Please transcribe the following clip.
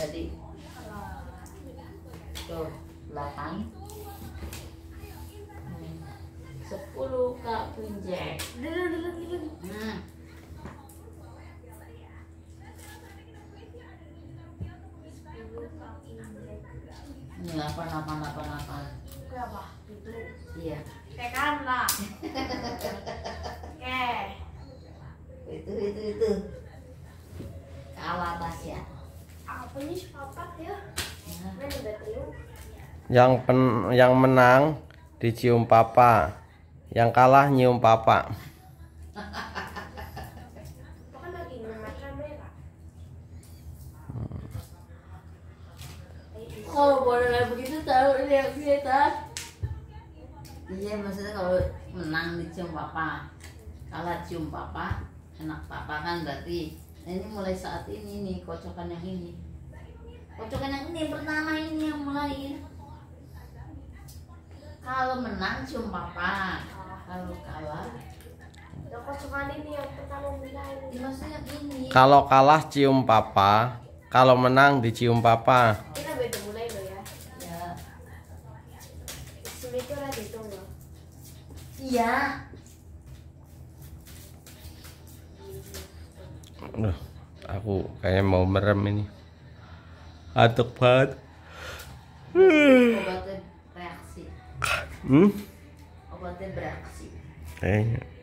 jadi tuh 8 10 Kak Punjek. Nah, ini 8 berapa itu? Iya tekan lah. Oke, itu ke atas ya. Apa ini sepapak ya? Yang menang dicium papa, yang kalah nyium papa. Kalau boleh begitu tahu ini kita. Iya, maksudnya kalau menang dicium papa, kalah cium papa, enak papa kan berarti. Nah, ini mulai saat ini nih kocokan yang ini. Kocokan yang ini pertama ini yang mulai. Kalau menang cium papa, kalau kalah kocokan ini yang pertama mulai. Ya, maksudnya ini. Kalau kalah cium papa, kalau menang dicium papa. Kita beda mulai loh ya. Ya. Sebenarnya dihitung loh. Iya. Aduh, aku kayaknya mau merem ini. Atuk banget. Obatnya bereaksi. Obatnya bereaksi. Kayaknya.